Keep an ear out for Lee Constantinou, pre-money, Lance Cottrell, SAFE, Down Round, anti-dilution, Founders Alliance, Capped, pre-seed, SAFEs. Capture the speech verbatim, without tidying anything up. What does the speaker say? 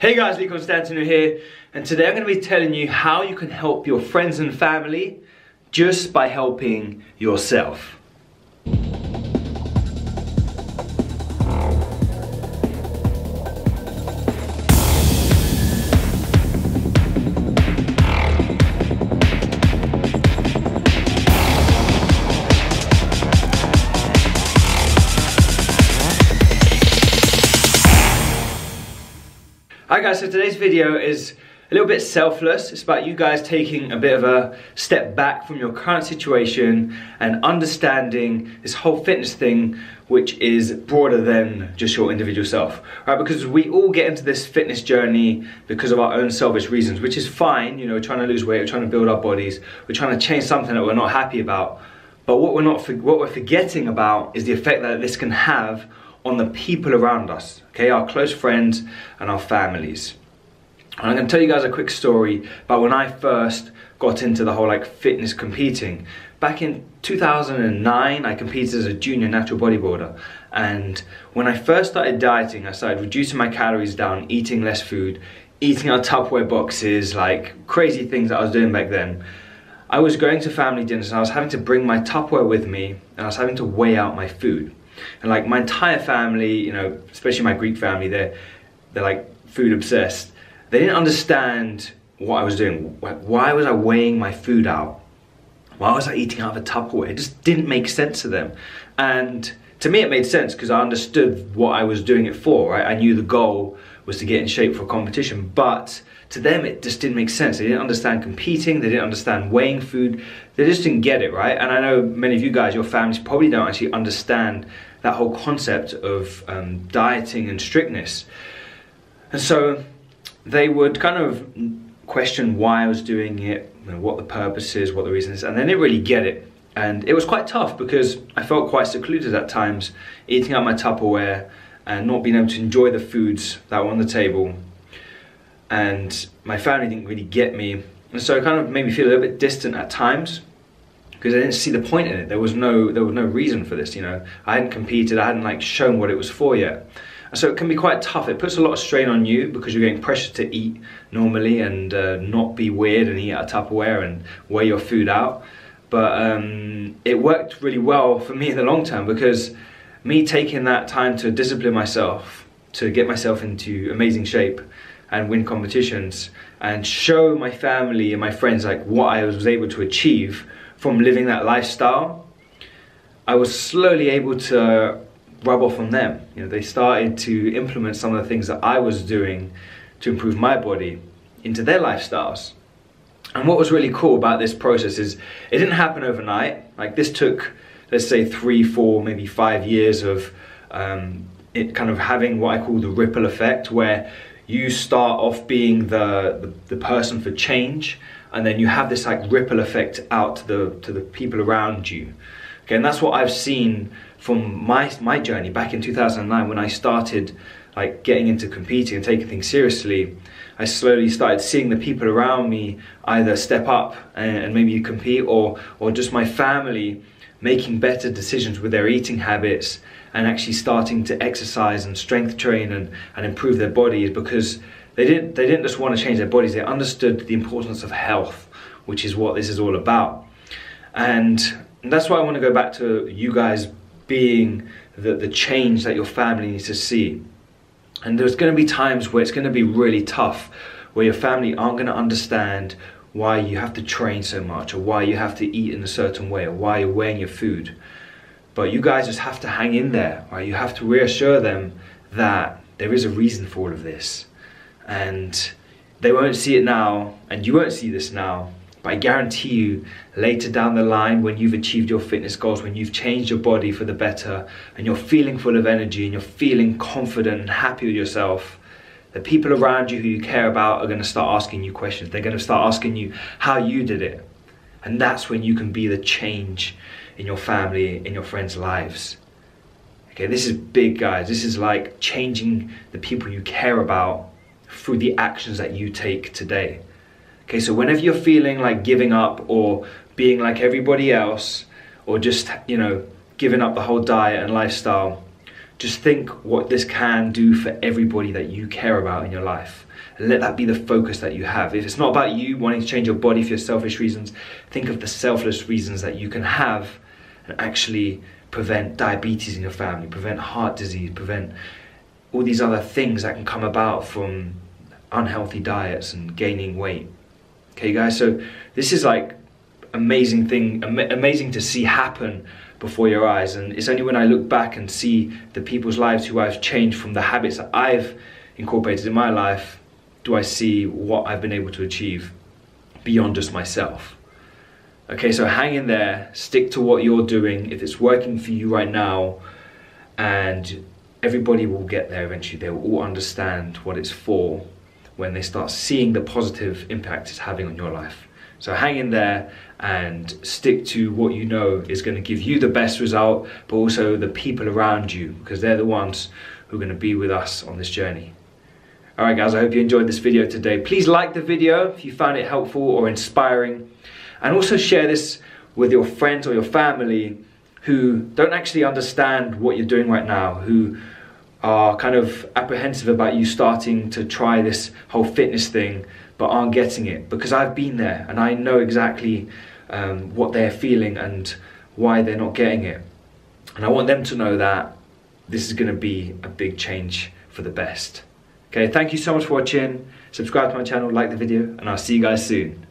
Hey guys, Lee Constantinou here, and today I'm going to be telling you how you can help your friends and family just by helping yourself. Alright guys, so today's video is a little bit selfless. It's about you guys taking a bit of a step back from your current situation and understanding this whole fitness thing, which is broader than just your individual self. All right, because we all get into this fitness journey because of our own selfish reasons, which is fine. You know, we're trying to lose weight, we're trying to build our bodies, we're trying to change something that we're not happy about. But what we're not, what we're forgetting about is the effect that this can have on the people around us, okay, our close friends and our families. And I'm going to tell you guys a quick story about when I first got into the whole like fitness competing. Back in two thousand nine, I competed as a junior natural bodybuilder, and when I first started dieting, I started reducing my calories down, eating less food, eating out Tupperware boxes, like crazy things that I was doing back then. I was going to family dinners and I was having to bring my Tupperware with me, and I was having to weigh out my food. And like my entire family, you know, especially my Greek family, they're, they're like food obsessed. They didn't understand what I was doing. Why was I weighing my food out? Why was I eating out of a Tupperware? It just didn't make sense to them. And to me it made sense because I understood what I was doing it for, right? I knew the goal was to get in shape for competition, but to them it just didn't make sense. They didn't understand competing, they didn't understand weighing food, they just didn't get it, right? And I know many of you guys, your families probably don't actually understand that whole concept of um, dieting and strictness. And so they would kind of question why I was doing it, you know, what the purpose is, what the reason is, and they didn't really get it. And it was quite tough because I felt quite secluded at times, eating out my Tupperware and not being able to enjoy the foods that were on the table. And my family didn't really get me. And so it kind of made me feel a little bit distant at times, because I didn't see the point in it. There was no, there was no reason for this, you know. I hadn't competed, I hadn't like shown what it was for yet. And so it can be quite tough. It puts a lot of strain on you because you're getting pressured to eat normally and uh, not be weird and eat out of Tupperware and weigh your food out. But um, it worked really well for me in the long term, because me taking that time to discipline myself, to get myself into amazing shape and win competitions and show my family and my friends like what I was able to achieve from living that lifestyle, I was slowly able to rub off on them. You know, they started to implement some of the things that I was doing to improve my body into their lifestyles. And what was really cool about this process is it didn't happen overnight. Like this took, let's say three, four, maybe five years of um, it kind of having what I call the ripple effect, where you start off being the, the, the person for change, and then you have this like ripple effect out to the, to the people around you. Okay, and that's what I've seen from my, my journey back in two thousand nine when I started like getting into competing and taking things seriously. I slowly started seeing the people around me either step up and, and maybe compete, or, or just my family making better decisions with their eating habits and actually starting to exercise and strength train and, and improve their bodies, because they didn't, they didn't just want to change their bodies, they understood the importance of health, which is what this is all about. And that's why I want to go back to you guys being the, the change that your family needs to see. And there's going to be times where it's going to be really tough, where your family aren't going to understand why you have to train so much, or why you have to eat in a certain way, or why you're weighing your food. But you guys just have to hang in there, right? You have to reassure them that there is a reason for all of this. And they won't see it now, and you won't see this now, but I guarantee you later down the line, when you've achieved your fitness goals, when you've changed your body for the better and you're feeling full of energy and you're feeling confident and happy with yourself, the people around you who you care about are going to start asking you questions. They're going to start asking you how you did it. And that's when you can be the change in your family, in your friends' lives. Okay, this is big, guys. This is like changing the people you care about through the actions that you take today. Okay, so whenever you're feeling like giving up or being like everybody else, or just, you know, giving up the whole diet and lifestyle, Just think what this can do for everybody that you care about in your life. And let that be the focus that you have. If it's not about you wanting to change your body for your selfish reasons, think of the selfless reasons that you can have and actually prevent diabetes in your family, prevent heart disease, prevent all these other things that can come about from unhealthy diets and gaining weight. Okay, guys, so this is like amazing thing, am amazing to see happen before your eyes. And it's only when I look back and see the people's lives who I've changed from the habits that I've incorporated in my life, do I see what I've been able to achieve beyond just myself. Okay, so hang in there, stick to what you're doing. If it's working for you right now, and everybody will get there eventually. They will all understand what it's for when they start seeing the positive impact it's having on your life. So hang in there and stick to what you know is going to give you the best result, but also the people around you, because they're the ones who are going to be with us on this journey. All right, guys, I hope you enjoyed this video today. Please like the video if you found it helpful or inspiring. And also share this with your friends or your family who don't actually understand what you're doing right now, who are kind of apprehensive about you starting to try this whole fitness thing but aren't getting it, because I've been there and I know exactly um, what they're feeling and why they're not getting it. And I want them to know that this is going to be a big change for the best. Okay, thank you so much for watching. Subscribe to my channel, like the video, and I'll see you guys soon.